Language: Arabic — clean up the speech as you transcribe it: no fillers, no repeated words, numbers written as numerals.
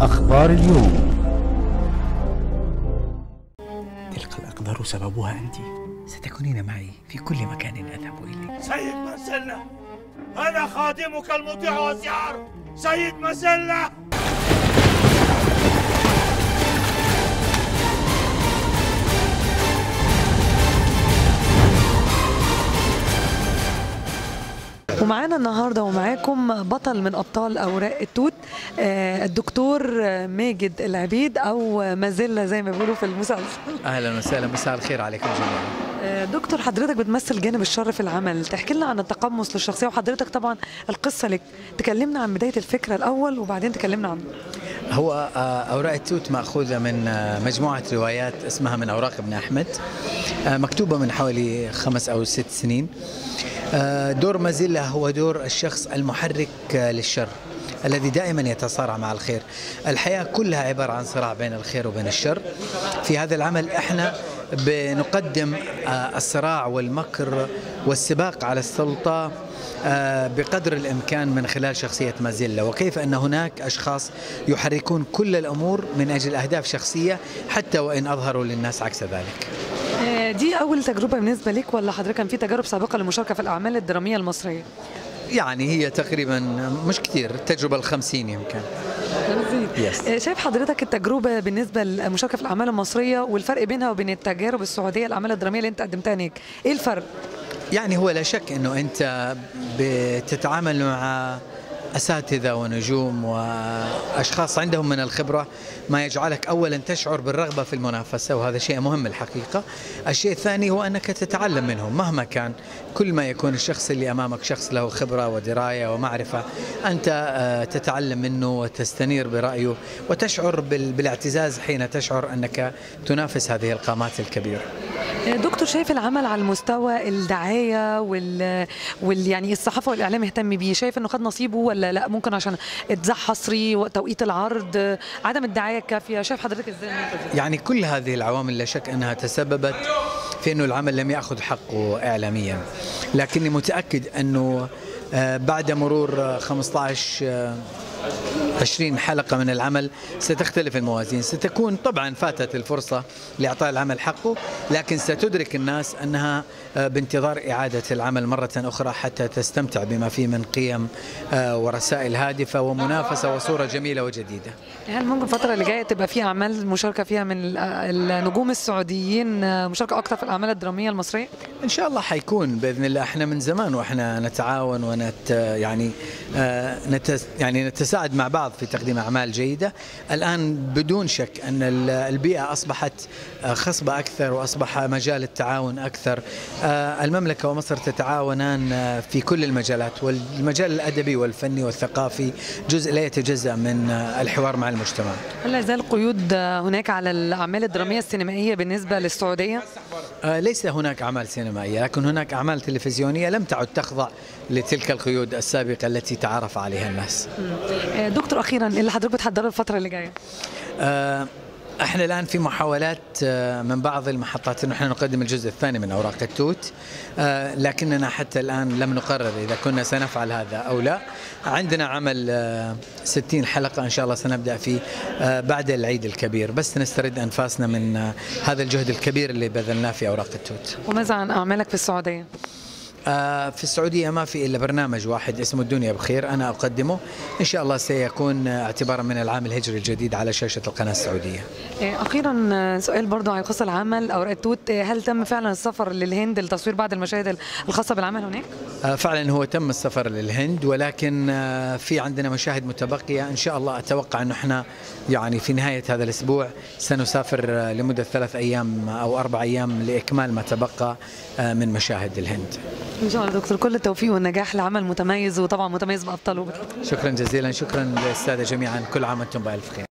أخبار اليوم. تلك الأقدار سببها أنت، ستكونين معي في كل مكان أذهب إليه. سيد مازيلا، أنا خادمك المطيع والسعر. سيد مازيلا، ومعانا النهارده ومعاكم بطل من ابطال اوراق التوت الدكتور ماجد العبيد او مازيلا زي ما بيقولوا في المسلسل. اهلا وسهلا، مساء الخير عليكم جميعا. دكتور، حضرتك بتمثل جانب الشر في العمل، تحكي لنا عن التقمص للشخصيه، وحضرتك طبعا القصه لك. تكلمنا عن بدايه الفكره الاول وبعدين تكلمنا عنه. هو اوراق التوت ماخوذه من مجموعه روايات اسمها من اوراق ابن احمد، مكتوبه من حوالي 5 أو 6 سنين. دور مازيلا هو دور الشخص المحرك للشر الذي دائما يتصارع مع الخير. الحياة كلها عبارة عن صراع بين الخير وبين الشر. في هذا العمل احنا بنقدم الصراع والمكر والسباق على السلطة بقدر الإمكان من خلال شخصية مازيلا، وكيف أن هناك أشخاص يحركون كل الأمور من أجل أهداف شخصية حتى وإن أظهروا للناس عكس ذلك. دي أول تجربة بالنسبة لك ولا حضرتك كان في تجارب سابقة للمشاركة في الأعمال الدرامية المصرية؟ يعني هي تقريبا مش كتير، التجربة ال50 يمكن. شايف حضرتك التجربة بالنسبة للمشاركة في الأعمال المصرية والفرق بينها وبين التجارب السعودية الأعمال الدرامية اللي أنت قدمتها هناك، إيه الفرق؟ يعني هو لا شك أنه أنت بتتعامل مع أساتذة ونجوم وأشخاص عندهم من الخبرة ما يجعلك أولا تشعر بالرغبة في المنافسة، وهذا شيء مهم الحقيقة. الشيء الثاني هو أنك تتعلم منهم مهما كان، كل ما يكون الشخص اللي أمامك شخص له خبرة ودراية ومعرفة، أنت تتعلم منه وتستنير برأيه وتشعر بالاعتزاز حين تشعر أنك تنافس هذه القامات الكبيرة. دكتور، شايف العمل على المستوى الدعاية يعني الصحافة والإعلام اهتم بيه، شايف أنه خد نصيبه ولا لا؟ ممكن عشان اتزاح حصري وتوقيت العرض، عدم الدعاية الكافية، شايف حضرتك ازاي؟ يعني كل هذه العوامل لا شك أنها تسببت في أنه العمل لم يأخذ حقه إعلاميا، لكني متأكد أنه بعد مرور 15-20 حلقة من العمل ستختلف الموازين. ستكون طبعا فاتت الفرصة لإعطاء العمل حقه، لكن ستدرك الناس أنها بانتظار إعادة العمل مرة أخرى حتى تستمتع بما فيه من قيم ورسائل هادفة ومنافسة وصورة جميلة وجديدة. هل ممكن الفترة اللي جاية تبقى فيها أعمال مشاركة فيها من النجوم السعوديين، مشاركة أكثر في الأعمال الدرامية المصرية؟ إن شاء الله حيكون بإذن الله. احنا من زمان واحنا نتعاون ونت يعني نتساعد مع بعض في تقديم أعمال جيدة. الآن بدون شك أن البيئة أصبحت خصبة أكثر وأصبح مجال التعاون أكثر. المملكة ومصر تتعاونان في كل المجالات، والمجال الأدبي والفني والثقافي جزء لا يتجزأ من الحوار مع المجتمع. هل لا زال قيود هناك على الأعمال الدرامية السينمائية بالنسبة للسعودية؟ ليس هناك أعمال سينمائية، لكن هناك أعمال تلفزيونية لم تعد تخضع لتلك القيود السابقة التي تعرف عليها الناس. دكتور، أخيرا اللي حضرتك بتحضره الفترة اللي جاية؟ احنا الان في محاولات من بعض المحطات انه احنا نقدم الجزء الثاني من اوراق التوت، لكننا حتى الان لم نقرر اذا كنا سنفعل هذا او لا. عندنا عمل 60 حلقه ان شاء الله سنبدا فيه بعد العيد الكبير، بس نسترد انفاسنا من هذا الجهد الكبير اللي بذلناه في اوراق التوت. وماذا عن اعمالك في السعوديه؟ في السعودية ما في إلا برنامج واحد اسمه الدنيا بخير، أنا أقدمه، إن شاء الله سيكون اعتبارا من العام الهجري الجديد على شاشة القناة السعودية. أخيرا سؤال برضه عن قصة العمل أوراق التوت، هل تم فعلا السفر للهند لتصوير بعض المشاهد الخاصة بالعمل هناك؟ فعلا هو تم السفر للهند، ولكن في عندنا مشاهد متبقية، إن شاء الله أتوقع أنه احنا يعني في نهاية هذا الأسبوع سنسافر لمدة 3 أيام أو 4 أيام لإكمال ما تبقى من مشاهد الهند. إن شاء الله دكتور، كل التوفيق والنجاح لعمل متميز، وطبعا متميز بأبطاله. شكرا جزيلا، شكرا للسادة جميعا، كل عام وأنتم بألف خير.